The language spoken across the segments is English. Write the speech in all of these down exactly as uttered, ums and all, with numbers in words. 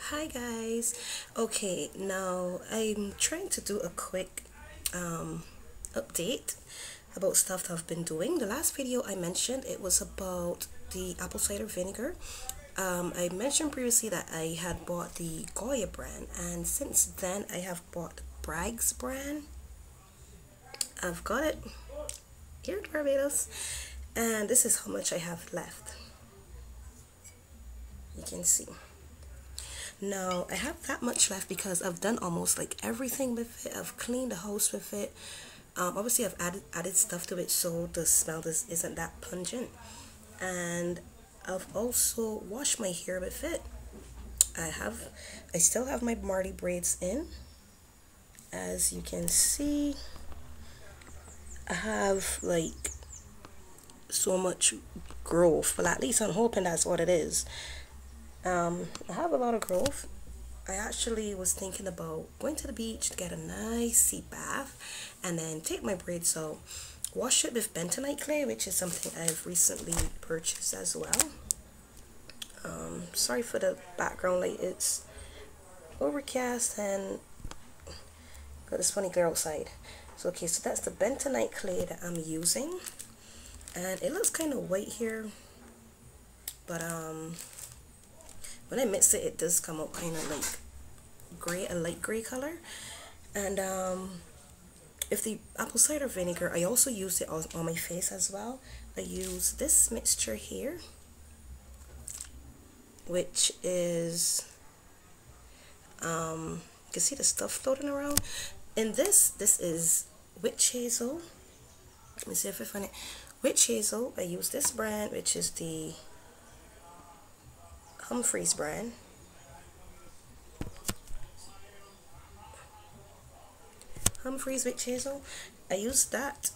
Hi guys. Okay, now I'm trying to do a quick um, update about stuff that I've been doing. The last video I mentioned, it was about the apple cider vinegar. Um, I mentioned previously that I had bought the Goya brand, and since then I have bought Bragg's brand. I've got it here at Barbados, and this is how much I have left. You can see. Now I have that much left because I've done almost like everything with it. I've cleaned the house with it. Um, obviously I've added added stuff to it so the smell is, isn't that pungent, and I've also washed my hair with it. I have, I still have my Marley braids in, as you can see. I have like so much growth, but at least I'm hoping that's what it is. Um, I have a lot of growth. I actually was thinking about going to the beach to get a nice sea bath and then take my braids out, wash it with bentonite clay, which is something I've recently purchased as well. Um, sorry for the background light, it's overcast and got this funny glare outside. So okay, so that's the bentonite clay that I'm using, and it looks kind of white here, but um when I mix it, it does come out kind of like gray, a light gray color. And um, if the apple cider vinegar, I also use it on, on my face as well. I use this mixture here, which is, um, you can see the stuff floating around. In this, this is Witch Hazel. Let me see if I find it. Witch Hazel, I use this brand, which is the Humphreys brand. Humphreys Witch Hazel. I used that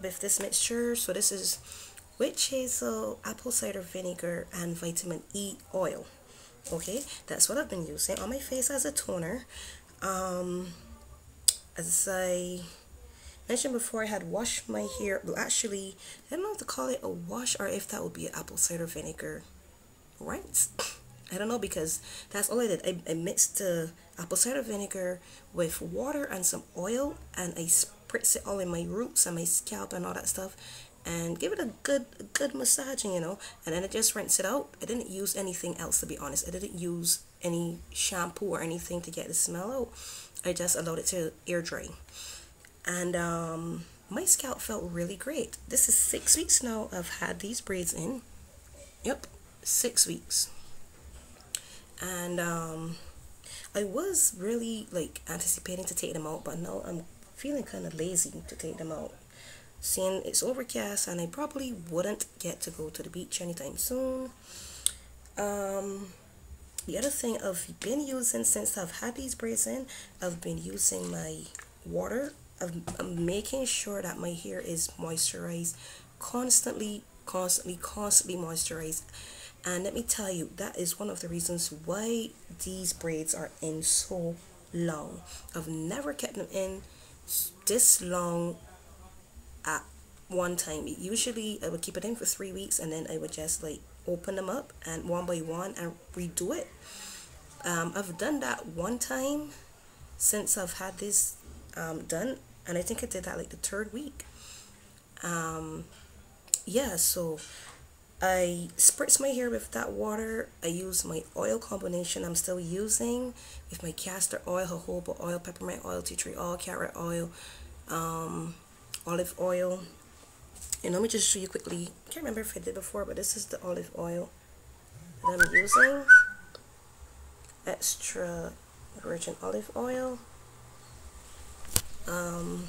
with this mixture. So this is Witch Hazel, apple cider vinegar, and vitamin E oil. Okay, that's what I've been using on my face as a toner. Um, as I mentioned before, I had washed my hair. Well, actually, I don't know if to call it a wash or if that would be an apple cider vinegar. Right, I don't know, because that's all I did. I, I mixed the apple cider vinegar with water and some oil, and I spritz it all in my roots and my scalp and all that stuff, and give it a good a good massaging, you know, and then I just rinse it out. I didn't use anything else, to be honest. I didn't use any shampoo or anything to get the smell out. I just allowed it to air dry, and um, my scalp felt really great. This is six weeks now I've had these braids in. Yep. Six weeks, and um I was really like anticipating to take them out, but now I'm feeling kind of lazy to take them out, seeing it's overcast and I probably wouldn't get to go to the beach anytime soon. Um the other thing I've been using since I've had these braids in, I've been using my water. I'm, I'm making sure that my hair is moisturized constantly constantly constantly moisturized. And let me tell you, that is one of the reasons why these braids are in so long. I've never kept them in this long at one time. Usually I would keep it in for three weeks and then I would just like open them up and one by one and redo it. Um, I've done that one time since I've had this um, done, and I think I did that like the third week. Um, yeah, so I spritz my hair with that water. I use my oil combination I'm still using with my castor oil, jojoba oil, peppermint oil, tea tree oil, carrot oil, um, olive oil. And let me just show you quickly. I can't remember if I did before, but this is the olive oil that I'm using. Extra virgin olive oil. Um,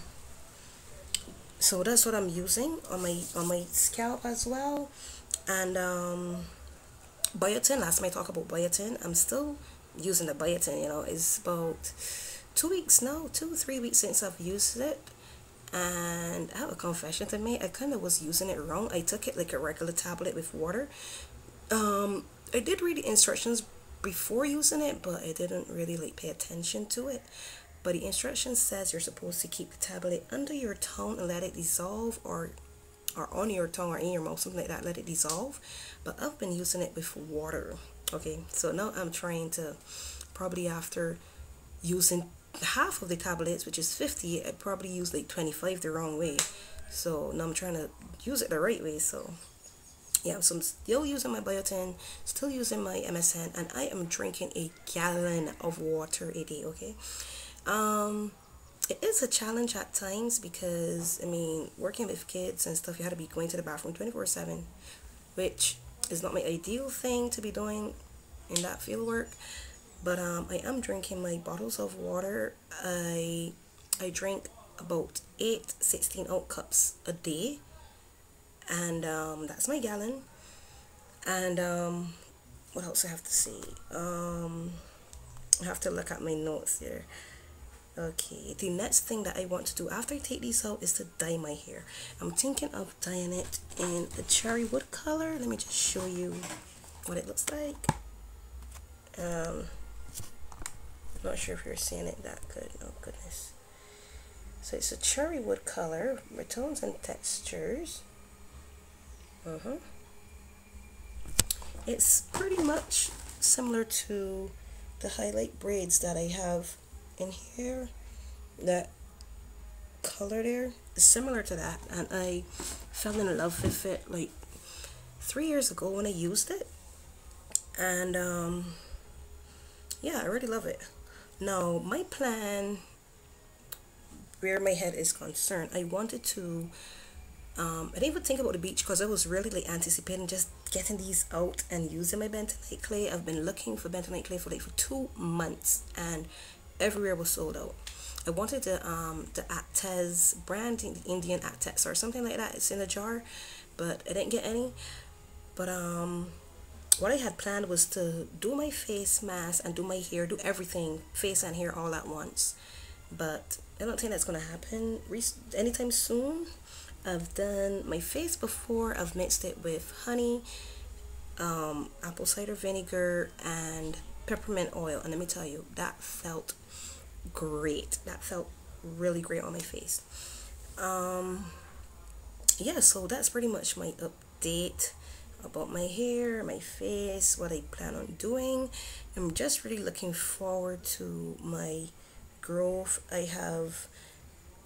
so that's what I'm using on my on my scalp as well. And um, biotin, last time I talked about biotin, I'm still using the biotin, you know. It's about two weeks now, two, three weeks since I've used it. And I have a confession to make. I kind of was using it wrong. I took it like a regular tablet with water. Um, I did read the instructions before using it, but I didn't really like pay attention to it. But the instruction says you're supposed to keep the tablet under your tongue and let it dissolve, or or on your tongue or in your mouth, something like that, let it dissolve. But I've been using it with water, Okay, so now I'm trying to, probably after using half of the tablets, which is fifty, I probably used like twenty-five the wrong way. So now I'm trying to use it the right way. So yeah, so I'm still using my biotin, still using my M S M, and I am drinking a gallon of water a day. Okay, um it is a challenge at times because I mean, working with kids and stuff, you had to be going to the bathroom twenty-four seven, which is not my ideal thing to be doing in that field work. But um, I am drinking my bottles of water. I I drink about eight sixteen ounce cups a day, and um, that's my gallon. And um, what else I have to say? Um, I have to look at my notes here. Okay, the next thing that I want to do after I take these out is to dye my hair. I'm thinking of dyeing it in a cherry wood color. Let me just show you what it looks like. Um, Not sure if you're seeing it that good. Oh goodness. So it's a cherry wood color, tones and textures. Uh-huh. It's pretty much similar to the highlight braids that I have in here. That color there is similar to that, and I fell in love with it like three years ago when I used it. And um yeah, I really love it. Now my plan, where my head is concerned, I wanted to um I didn't even think about the beach because I was really like anticipating just getting these out and using my bentonite clay. I've been looking for bentonite clay for like for two months, and everywhere was sold out. I wanted the um the Actes brand, the Indian Actes or something like that. It's in a jar, but I didn't get any. But um what I had planned was to do my face mask and do my hair, do everything, face and hair all at once. But I don't think that's going to happen anytime soon. I've done my face before. I've mixed it with honey, um, apple cider vinegar, and peppermint oil. And let me tell you, that felt great. That felt really great on my face. Um, yeah, so that's pretty much my update about my hair, my face, what I plan on doing. I'm just really looking forward to my growth. I have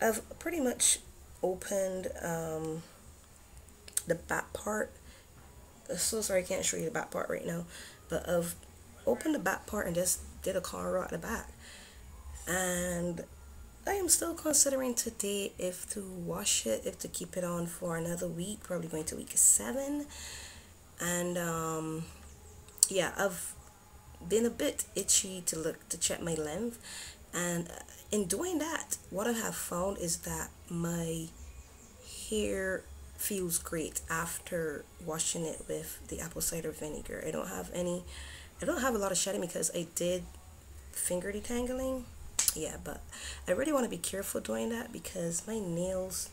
I've pretty much opened um, the back part. So sorry I can't show you the back part right now, but I've opened the back part and just did a cornrow at the back. And I am still considering today if to wash it, if to keep it on for another week, probably going to week seven. And um yeah, I've been a bit itchy to look to check my length, and in doing that, what I have found is that my hair feels great after washing it with the apple cider vinegar. I don't have any I don't have a lot of shedding because I did finger detangling. Yeah, but I really want to be careful doing that because my nails,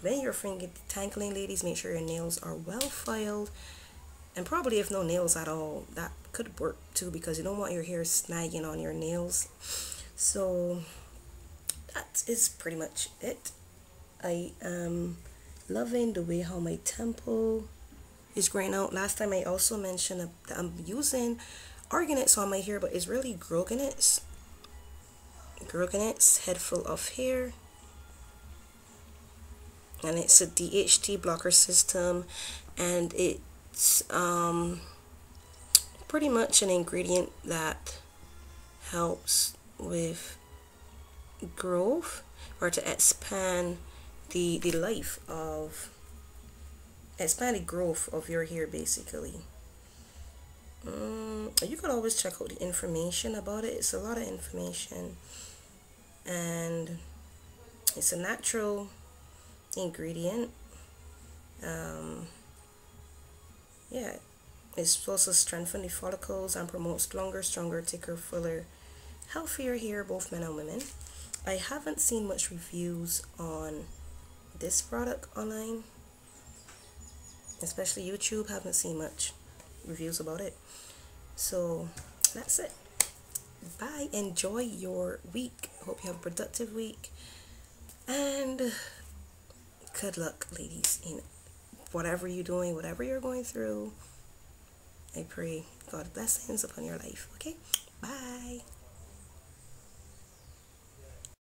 when you're finger detangling, ladies, make sure your nails are well filed. And probably if no nails at all, that could work too, because you don't want your hair snagging on your nails. So that is pretty much it. I am loving the way how my temple is growing out. Last time I also mentioned that I'm using Arganics on my hair, but it's really Groganics. Groganics Head Full of Hair. And it's a D H T blocker system, and it's um, pretty much an ingredient that helps with growth, or to expand the, the life of, expand the growth of your hair basically. Um, you could always check out the information about it. It's a lot of information, and it's a natural ingredient. Um, yeah, it's supposed to strengthen the follicles and promotes longer, stronger, thicker, fuller, healthier hair, both men and women. I haven't seen much reviews on this product online, especially YouTube. Haven't seen much reviews about it. So that's it. Bye. Enjoy your week. Hope you have a productive week, and good luck, ladies, in whatever you're doing, whatever you're going through. I pray God blessings upon your life. Okay, bye.